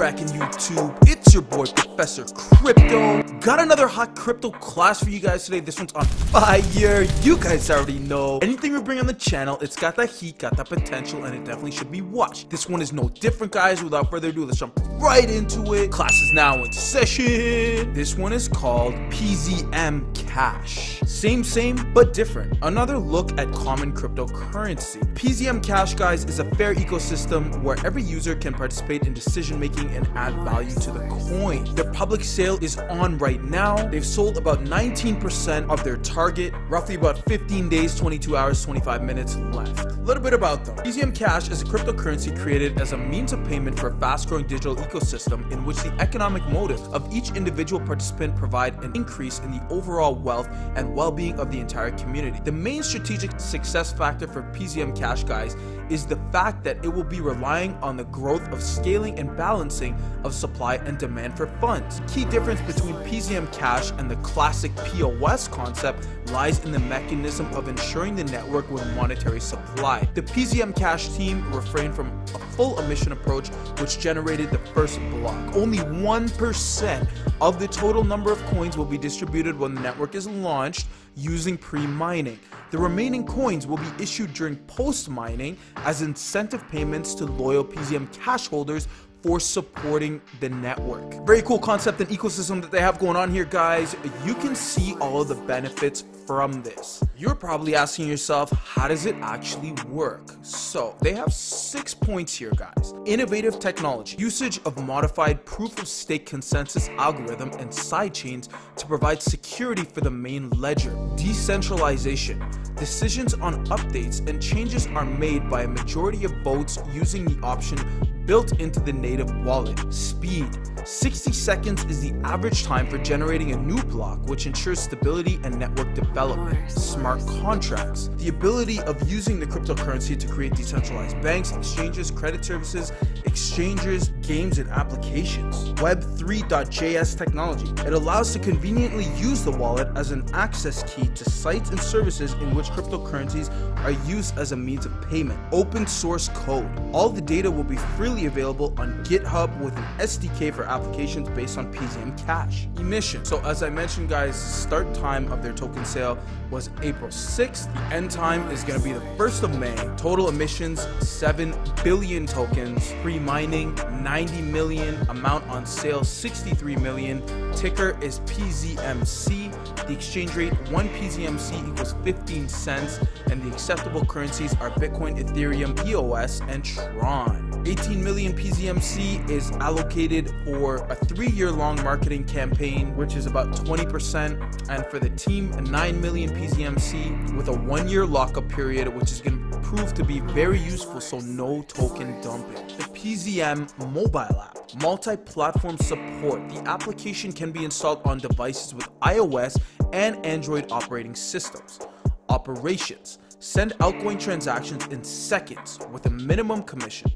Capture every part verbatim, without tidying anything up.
cracking YouTube, it's your boy Professor Crypto. Got another hot crypto class for you guys today. This one's on fire. You guys already know, anything we bring on the channel, it's got that heat, got that potential, and it definitely should be watched. This one is no different, guys. Without further ado, let's jump right into it. Class is now in session. This one is called P Z M Cash. Same, same, but different. Another look at common cryptocurrency. P Z M Cash, guys, is a fair ecosystem where every user can participate in decision-making and add value to the coin. Their public sale is on right now. They've sold about nineteen percent of their target, roughly about fifteen days, twenty-two hours, twenty-five minutes left. A little bit about them. P Z M Cash is a cryptocurrency created as a means of payment for a fast-growing digital ecosystem in which the economic motive of each individual participant provide an increase in the overall wealth and well-being of the entire community. The main strategic success factor for P Z M Cash, guys, is the fact that it will be relying on the growth of scaling and balancing of supply and demand for funds. Key difference between P Z M Cash and the classic P O S concept lies in the mechanism of ensuring the network with monetary supply. The P Z M Cash team refrained from a full emission approach, which generated the first block. Only one percent of the total number of coins will be distributed when the network is launched using pre-mining. The remaining coins will be issued during post-mining as incentive payments to loyal P Z M Cash holders for supporting the network. Very cool concept and ecosystem that they have going on here, guys. You can see all of the benefits from this. You're probably asking yourself, how does it actually work? So they have six points here, guys. Innovative technology, usage of modified proof-of-stake consensus algorithm and sidechains to provide security for the main ledger. Decentralization, decisions on updates and changes are made by a majority of votes using the option built into the native wallet. Speed, sixty seconds is the average time for generating a new block, which ensures stability and network development. Smart contracts, the ability of using the cryptocurrency to create decentralized banks, exchanges, credit services, exchangers, games, and applications. Web three dot J S technology, it allows to conveniently use the wallet as an access key to sites and services in which cryptocurrencies are used as a means of payment. Open source code, all the data will be freely available on GitHub with an S D K for applications based on P Z M Cash. Emission. So as I mentioned, guys, start time of their token sale was April sixth. The end time is going to be the first of May. Total emissions, seven billion tokens. Pre-mining, ninety million. Amount on sale, sixty-three million. Ticker is P Z M C. The exchange rate, one P Z M C equals fifteen cents. And the acceptable currencies are Bitcoin, Ethereum, P O S, and Tron. eighteen million P Z M C is allocated for a three year long marketing campaign, which is about twenty percent. And for the team, nine million P Z M C with a one year lockup period, which is going to prove to be very useful, so no token dumping. The P Z M mobile app. Multi-platform support. The application can be installed on devices with iOS and Android operating systems. Operations. Send outgoing transactions in seconds with a minimum commission.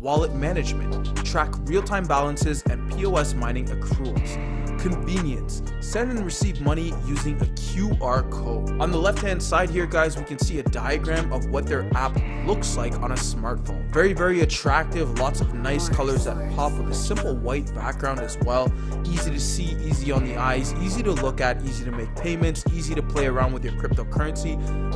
Wallet management, track real-time balances and P O S mining accruals. Convenience, send and receive money using a Q R code. On the left-hand side here, guys, we can see a diagram of what their app looks like on a smartphone. Very, very attractive, lots of nice colors that pop with a simple white background as well. Easy to see, easy on the eyes, easy to look at, easy to make payments, easy to play around with your cryptocurrency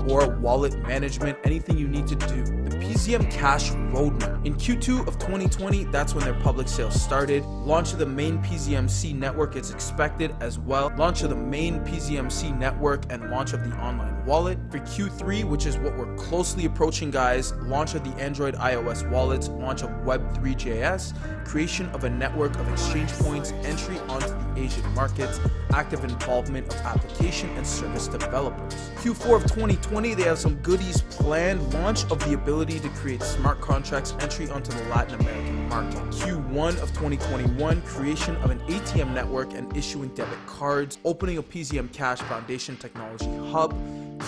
or wallet management, anything you need to do. The P Z M Cash roadmap. In Q two of twenty twenty, that's when their public sale started. Launch of the main P Z M C network is expected as well. Launch of the main P Z M C network and launch of the online wallet. For Q three, which is what we're closely approaching, guys, launch of the Android iOS wallets, launch of Web three dot J S, creation of a network of exchange points, entry onto the Asian markets, active involvement of application and service developers. Q four of twenty twenty, they have some goodies planned. Launch of the ability to create smart contracts, entry onto the Latin American market. Q one of twenty twenty-one, creation of an A T M network and issuing debit cards, opening a P Z M Cash Foundation Technology Hub.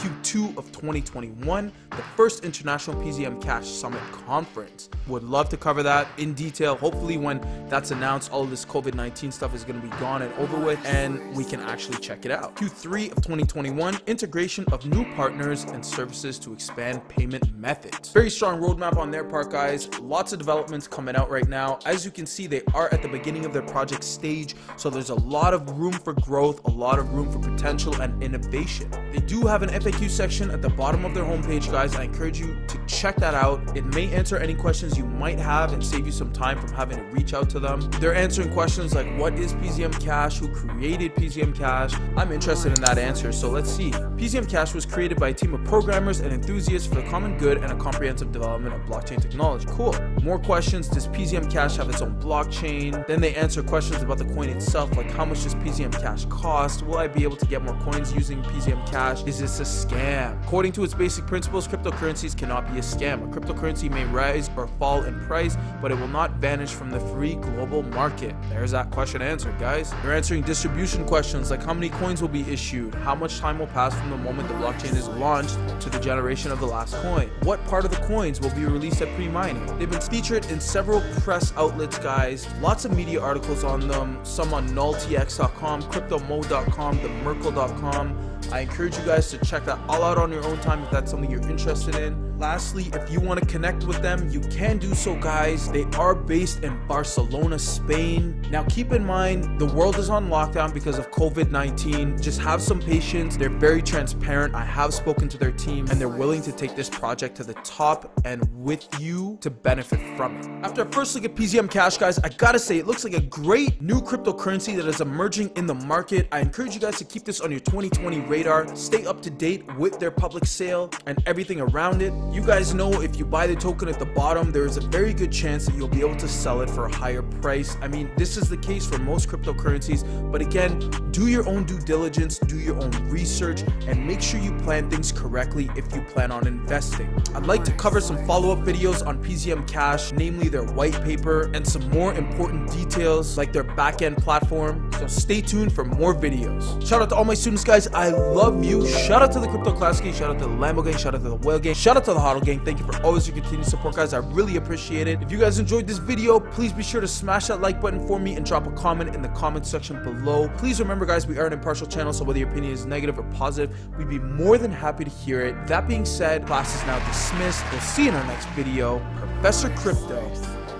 Q two of twenty twenty-one, the first International P Z M Cash Summit Conference. Would love to cover that in detail. Hopefully when that's announced, all of this COVID nineteen stuff is going to be gone and over with, and we can actually check it out. Q three of twenty twenty-one, integration of new partners and services to expand payment methods. Very strong roadmap on their part, guys. Lots of developments coming out right now. As you can see, they are at the beginning of their project stage, so there's a lot of room for growth, a lot of room for potential and innovation. They do have an F A Q section at the bottom of their homepage, guys. I encourage you to check that out. It may answer any questions you might have and save you some time from having to reach out to them. They're answering questions like, what is P Z M Cash? Who created P Z M Cash? I'm interested in that answer, so let's see. P Z M Cash was created by a team of programmers and enthusiasts for the common good and a comprehensive development of blockchain technology. Cool. More questions. Does P Z M Cash have its own blockchain? Then they answer questions about the coin itself, like how much does P Z M Cash cost? Will I be able to get more coins using P Z M Cash? Is this a scam? According to its basic principles, cryptocurrencies cannot be a scam. A cryptocurrency may rise or fall in price, but it will not vanish from the free global market. There's that question answered, guys. They're answering distribution questions like how many coins will be issued, how much time will pass from the moment the blockchain is launched to the generation of the last coin, what part of the coins will be released at pre-mining. They've been featured in several press outlets, guys. Lots of media articles on them, some on null T X dot com, crypto mode dot com, the merkle dot com. I encourage you guys to check that all out on your own time if that's something you're interested in. Lastly, if you want to connect with them, you can do so, guys. They are based in Barcelona, Spain. Now, keep in mind, the world is on lockdown because of COVID nineteen. Just have some patience. They're very transparent. I have spoken to their team, and they're willing to take this project to the top and with you to benefit from it. After a first look at P Z M Cash, guys, I gotta say, it looks like a great new cryptocurrency that is emerging in the market. I encourage you guys to keep this on your twenty twenty radar. Stay up to date with their public sale and everything around it. You guys know, if you buy the token at the bottom, there is a very good chance that you'll be able to sell it for a higher price. I mean, this is the case for most cryptocurrencies, but again, do your own due diligence, do your own research, and make sure you plan things correctly if you plan on investing. I'd like to cover some follow-up videos on P Z M Cash, namely their white paper and some more important details like their back-end platform. So stay tuned for more videos. Shout out to all my students, guys. I love you. Shout out to the Crypto Class Gang. Shout out to the Lambo Gang. Shout out to the Whale Gang. Shout out to the Hodl Gang. Thank you for always your continued support, guys. I really appreciate it. If you guys enjoyed this video, please be sure to smash that like button for me and drop a comment in the comment section below. Please remember, guys, we are an impartial channel, so whether your opinion is negative or positive, we'd be more than happy to hear it. That being said, class is now dismissed. We'll see you in our next video. Professor Crypto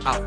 out.